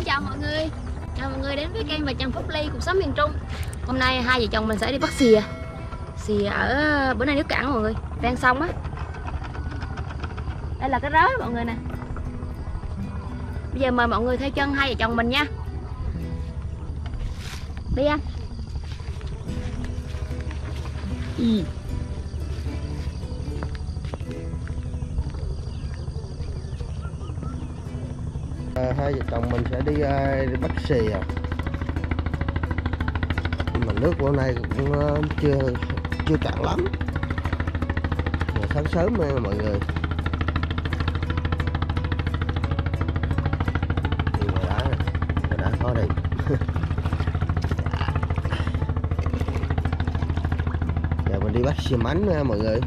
Xin chào mọi người, chào mọi người đến với kênh Vợ Chồng Pháp Ly, cuộc sống miền Trung. Hôm nay hai vợ chồng mình sẽ đi bắt xìa. Xìa ở bữa nay nước cạn mọi người, ven sông á. Đây là cái rớ mọi người nè. Bây giờ mời mọi người theo chân hai vợ chồng mình nha. Đi anh. Hai vợ chồng mình sẽ đi bắt xìa. Nhưng mà nước bữa nay cũng chưa cạn lắm. Mà sáng sớm nha mọi người. Thì mà đã khó đi. Giờ mình đi bắt xìa mánh nha mọi người.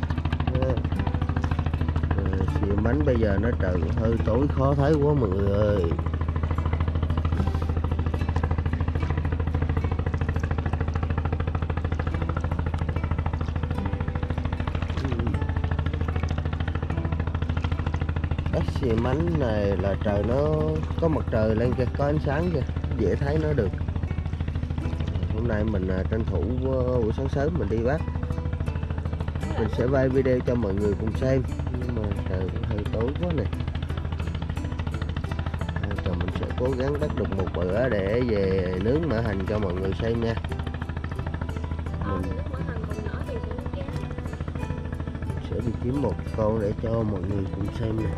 Mánh bây giờ nó trời hơi tối khó thấy quá mọi người ơi. Bắt xìa mánh này là trời nó có mặt trời lên kìa, có ánh sáng kìa, dễ thấy nó được. Hôm nay mình tranh thủ buổi sáng sớm mình đi bắt. Mình sẽ quay video cho mọi người cùng xem. Nhưng mà trời cũng hơi tối quá nè. Rồi mình sẽ cố gắng bắt được một bữa để về nướng mỡ hành cho mọi người xem nha. Mình sẽ đi kiếm một con để cho mọi người cùng xem nè.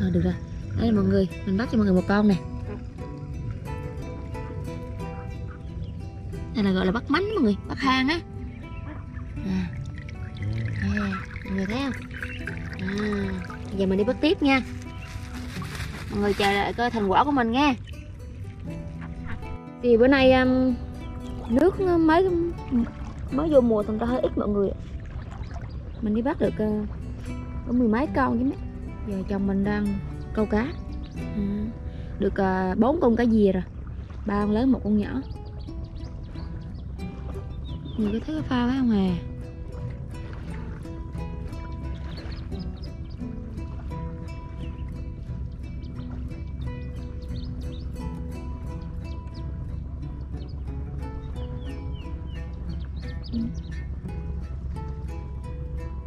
Thôi được rồi. Đây mọi người, mình bắt cho mọi người một con nè. Đây là gọi là bắt mánh mọi người, bắt hang á. Mọi người thấy không? Giờ mình đi bắt tiếp nha. Mọi người chờ đợi coi thành quả của mình nha. Thì bữa nay nước mới vô mùa thành ra hơi ít mọi người. Mình đi bắt được có mười mấy con chứ mấy. Giờ chồng mình đang câu cá được 4 con cá dìa rồi, 3 con lớn một con nhỏ. Người có thấy cái phao đấy không à?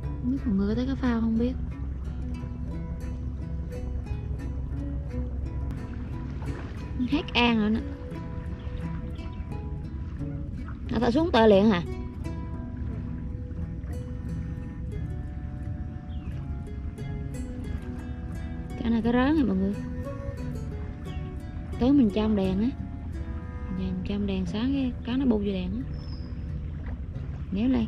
Không biết mọi người có thấy cái phao không biết. Hát an nữa nè. Nó phải xuống tơ liền hả? Cái này cái rớn này mọi người. Tới mình chăm đèn á. Mình chăm đèn sáng cái cá nó bu vô đèn á. Néo lên.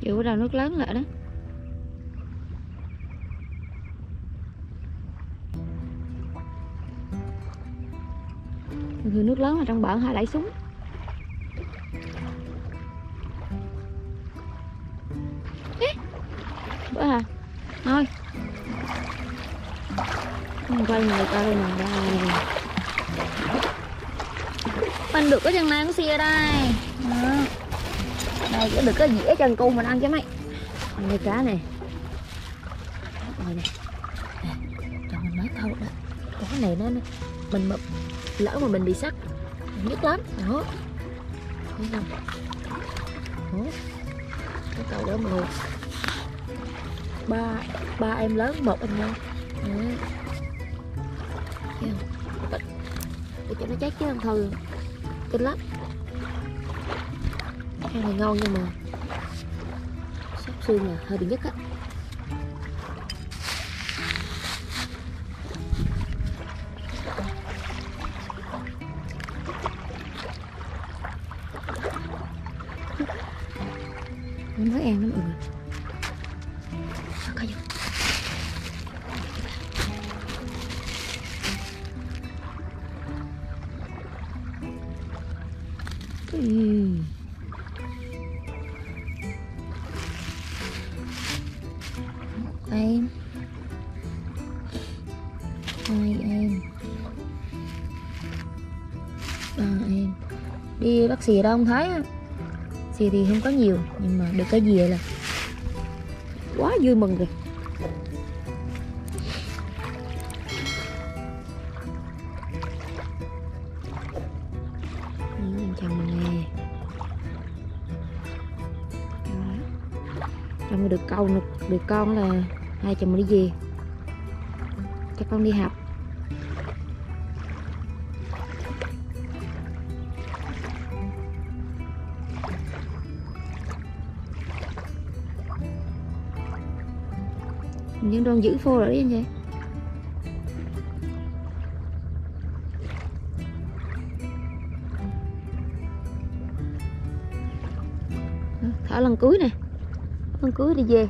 Chịu đầu nước lớn lại đó. Người nước lớn là trong bờ hai lãi súng. Bữa hả? Thôi mình quay người coi đây nè. Mình được cái chân này, có xìa đây. Đây có được cái dĩa chân cu mình ăn cho mấy. Mình nuôi cá này. Rồi nè. Trời mình mới câu đó. Cá này nó mình lỡ mà mình bị sắt mình nhức lắm. Đó. Thấy không? Đó. Cái câu đó mình ba em lớn một em nhỏ. Thấy không? Để cho nó chết chứ không thôi. Kinh lắm. Cái này ngon nhưng mà sắp xương là hơi bị nhức á. Nó mới ăn lắm mọi người. em, hai em, ba em. Đi bắt xìa đâu không thấy á. Xìa thì không có nhiều, nhưng mà được cái gì vậy là quá vui mừng rồi. Mà được câu được con là hai chồng mình đi về cho con đi học. Những con giữ phô rồi đấy anh chị. Thả lần cuối nè, con cưới đi về.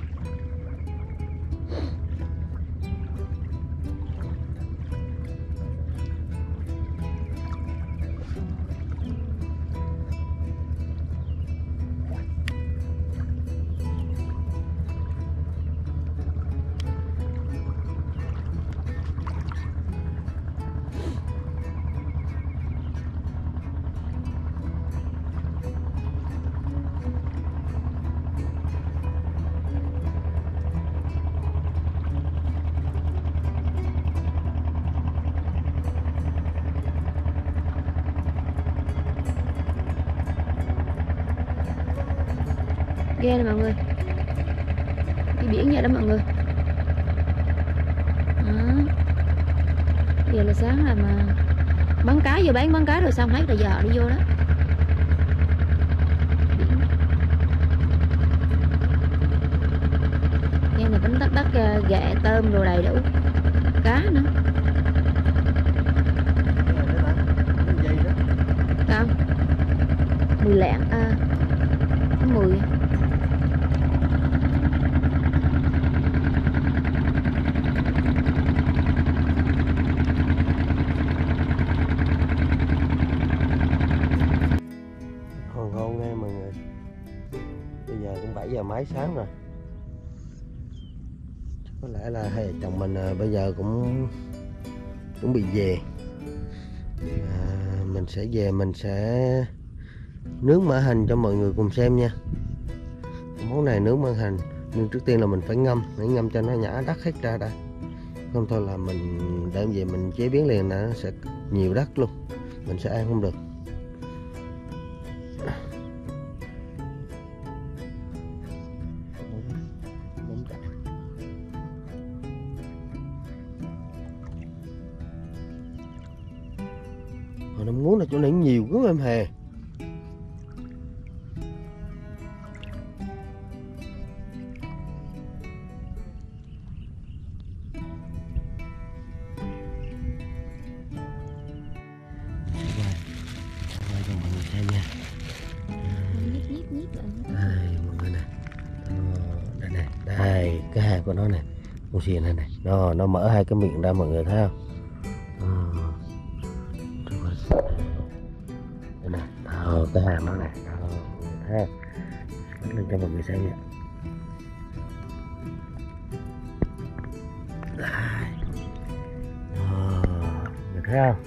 Ghê nè mọi người, đi biển vậy đó mọi người. Giờ là sáng là mà bán cá, giờ bán cá rồi xong hết rồi, giờ họ đi vô đó. Ghê này bánh tắt bắt ghẹ tôm đồ đầy đủ cá nữa. Không, mùi lẹn à, có mùi. Mấy sáng rồi, có lẽ là hai chồng mình bây giờ cũng chuẩn bị về. Mình sẽ về, mình sẽ nướng mỡ hành cho mọi người cùng xem nha. Món này nướng mỡ hành nhưng trước tiên là mình phải ngâm, để ngâm cho nó nhả đất hết ra đã, không thôi là mình đem về mình chế biến liền là nó sẽ nhiều đất luôn, mình sẽ ăn không được. Mình muốn là chỗ này nhiều quá em Hè. Đây, cái hạt của nó này, con xìa này này, nó mở hai cái miệng ra mọi người thấy không? Cái hàng nó này, ha, lên cho mọi người xem nha. Được thấy không?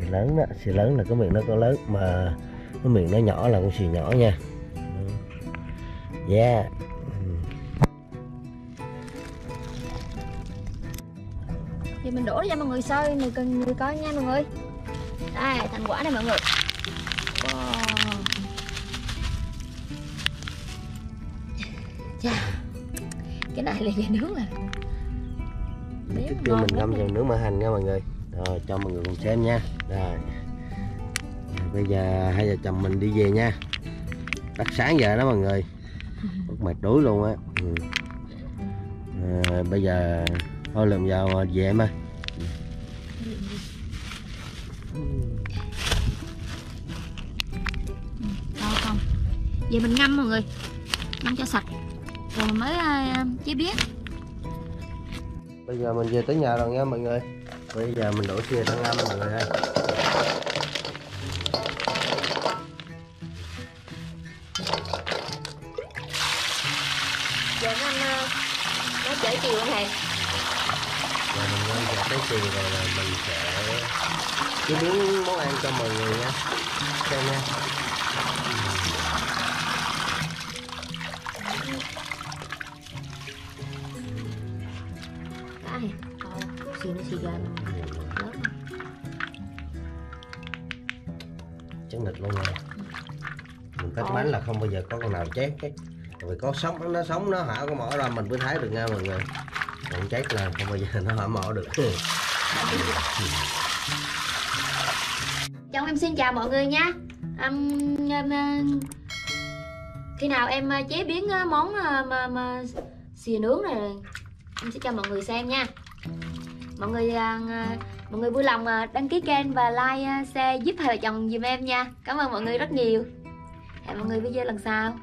Xì lớn đó, xì lớn là cái miệng nó có lớn, mà cái miệng nó nhỏ là con xì nhỏ nha. Yeah. Giờ mình đổ cho mọi người soi, người cần người coi nha mọi người. Đây, thành quả này mọi người. Wow. Chà, cái này là về nướng à. Trước kia mình ngâm vào nướng mỡ hành nha mọi người. Rồi cho mọi người cùng xem nha. Rồi bây giờ hai vợ chồng mình đi về nha. Tắt sáng giờ đó mọi người, mệt đuối luôn á. Bây giờ thôi làm vào về em ơi. Vậy mình ngâm mọi người, ngâm cho sạch rồi mới chế biến. Bây giờ mình về tới nhà rồi nha mọi người. Bây giờ mình đổ xìa ra ngâm mọi người ơi. Giờ ngâm nó trễ chiều không thầy? Rồi mình lên chợ tới chiều rồi là mình sẽ chế biến món ăn cho mọi người nha. Xem nha. Xì nó xì ra trứng vịt luôn nè. Mình kết bánh là không bao giờ có con nào chết cái. Vì có sống nó hở cái mỏ ra mình mới thấy được nha mọi người. Còn chết là không bao giờ nó hở mỏ được. Chồng em xin chào mọi người nha. Khi nào em chế biến món xì nướng này em sẽ cho mọi người xem nha. Mọi người vui lòng đăng ký kênh và like, share giúp hai vợ chồng dùm em nha. Cảm ơn mọi người rất nhiều. Hẹn mọi người video lần sau.